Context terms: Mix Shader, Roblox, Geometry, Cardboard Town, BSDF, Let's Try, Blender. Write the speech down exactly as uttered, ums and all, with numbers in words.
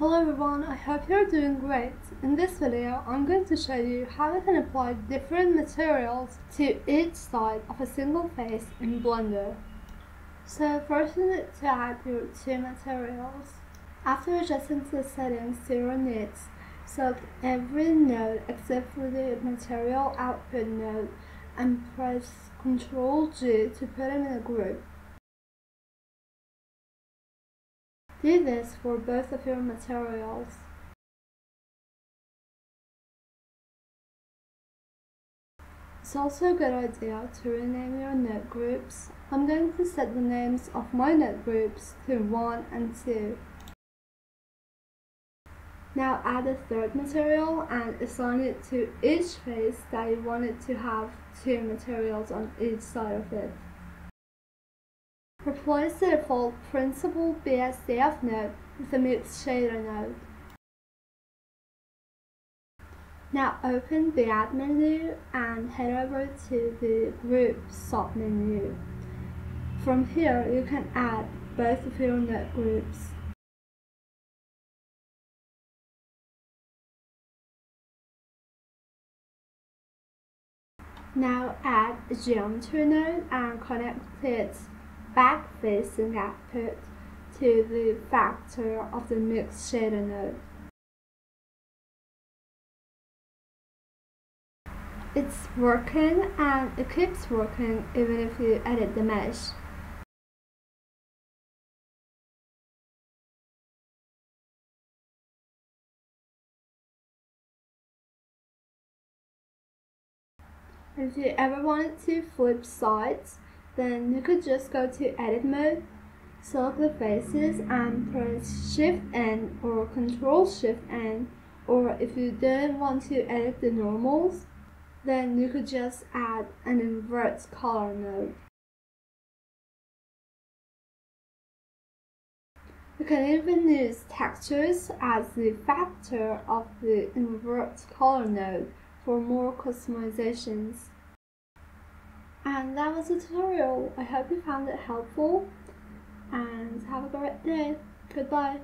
Hello everyone, I hope you're doing great. In this video, I'm going to show you how you can apply different materials to each side of a single face in Blender. So first you need to add your two materials. After adjusting to the settings to your needs, select every node except for the material output node and press control G to put them in a group. Do this for both of your materials. It's also a good idea to rename your node groups. I'm going to set the names of my node groups to one and two. Now add a third material and assign it to each face that you want it to have two materials on each side of it. Replace the default principal B S D F node with the Mix Shader node. Now open the Add menu and head over to the Group sub-menu. From here you can add both of your node groups. Now add a Geometry node and connect it back facing output to the factor of the Mix Shader node. It's working and it keeps working even if you edit the mesh. If you ever wanted to flip sides, then you could just go to edit mode, select the faces and press shift N or control shift N, or if you didn't want to edit the normals, then you could just add an invert color node. You can even use textures as the factor of the invert color node for more customizations. And that was the tutorial. I hope you found it helpful and have a great day. Goodbye.